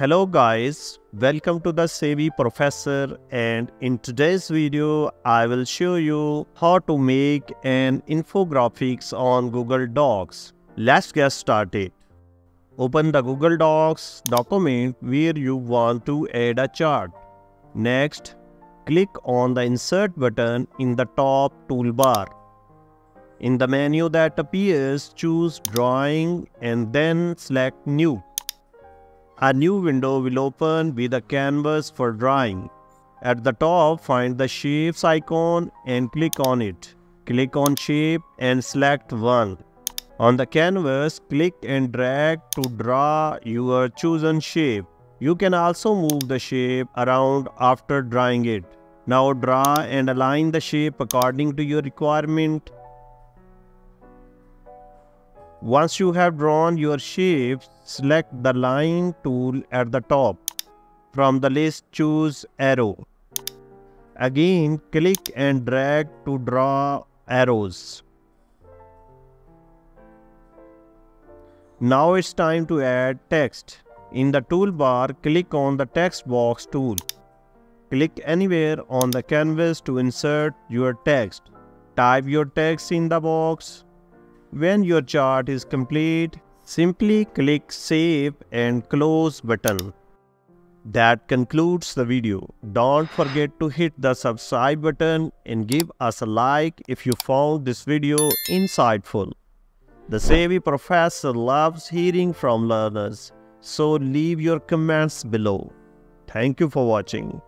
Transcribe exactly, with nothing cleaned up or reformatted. Hello guys, welcome to the Savvy Professor, and in today's video I will show you how to make an infographics on Google Docs. Let's get started. Open the Google Docs document where you want to add a chart. Next, click on the insert button in the top toolbar. In the menu that appears, choose drawing and then select new. A new window will open with a canvas for drawing. At the top, find the shapes icon and click on it. Click on shape and select one. On the canvas, click and drag to draw your chosen shape. You can also move the shape around after drawing it. Now draw and align the shape according to your requirement. Once you have drawn your shape, select the line tool at the top. From the list, choose arrow. Again, click and drag to draw arrows. Now it's time to add text. In the toolbar, click on the text box tool. Click anywhere on the canvas to insert your text. Type your text in the box. When your chart is complete, simply click Save and Close button. That concludes the video. Don't forget to hit the subscribe button and give us a like if you found this video insightful. The Savvy Professor loves hearing from learners, so leave your comments below. Thank you for watching.